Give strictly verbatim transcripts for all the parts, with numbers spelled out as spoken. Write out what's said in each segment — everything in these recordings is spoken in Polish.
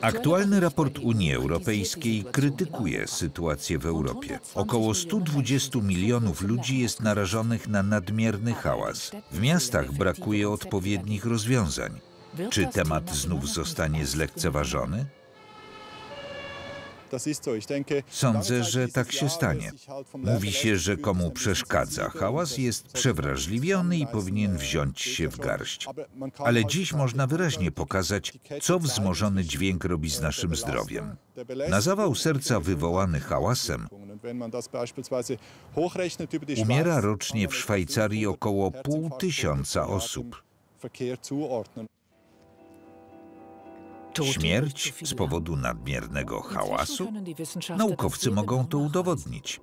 Aktualny raport Unii Europejskiej krytykuje sytuację w Europie. Około stu dwudziestu milionów ludzi jest narażonych na nadmierny hałas. W miastach brakuje odpowiednich rozwiązań. Czy temat znów zostanie zlekceważony? Sądzę, że tak się stanie. Mówi się, że komu przeszkadza hałas, jest przewrażliwiony i powinien wziąć się w garść. Ale dziś można wyraźnie pokazać, co wzmożony dźwięk robi z naszym zdrowiem. Na zawał serca wywołany hałasem umiera rocznie w Szwajcarii około pół tysiąca osób. Śmierć z powodu nadmiernego hałasu? Naukowcy mogą to udowodnić.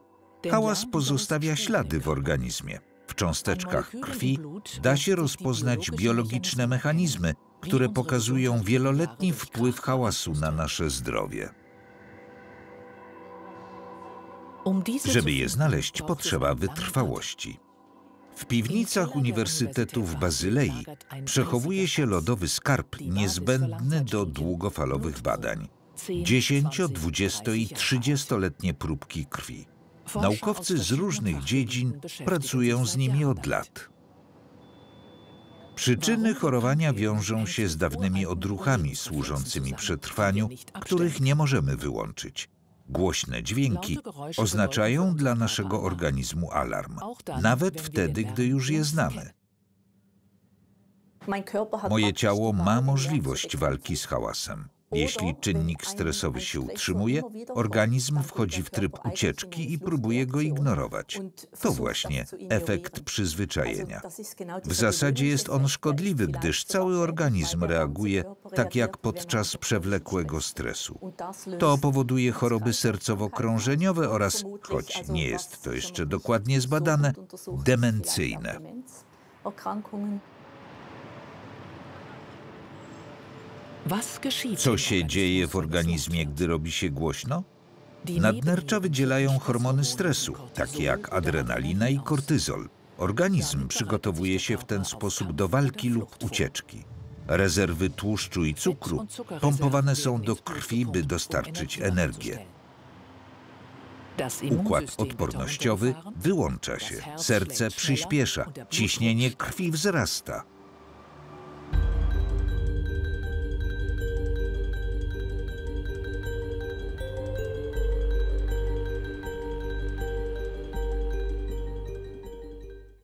Hałas pozostawia ślady w organizmie. W cząsteczkach krwi da się rozpoznać biologiczne mechanizmy, które pokazują wieloletni wpływ hałasu na nasze zdrowie. Żeby je znaleźć, potrzeba wytrwałości. W piwnicach Uniwersytetu w Bazylei przechowuje się lodowy skarb niezbędny do długofalowych badań. dziesięcio-, dwudziesto- i trzydziestoletnie próbki krwi. Naukowcy z różnych dziedzin pracują z nimi od lat. Przyczyny chorowania wiążą się z dawnymi odruchami służącymi przetrwaniu, których nie możemy wyłączyć. Głośne dźwięki oznaczają dla naszego organizmu alarm, nawet wtedy, gdy już je znamy. Moje ciało ma możliwość walki z hałasem. Jeśli czynnik stresowy się utrzymuje, organizm wchodzi w tryb ucieczki i próbuje go ignorować. To właśnie efekt przyzwyczajenia. W zasadzie jest on szkodliwy, gdyż cały organizm reaguje tak jak podczas przewlekłego stresu. To powoduje choroby sercowo-krążeniowe oraz, choć nie jest to jeszcze dokładnie zbadane, demencyjne. Co się dzieje w organizmie, gdy robi się głośno? Nadnercza wydzielają hormony stresu, takie jak adrenalina i kortyzol. Organizm przygotowuje się w ten sposób do walki lub ucieczki. Rezerwy tłuszczu i cukru pompowane są do krwi, by dostarczyć energię. Układ odpornościowy wyłącza się, serce przyspiesza, ciśnienie krwi wzrasta.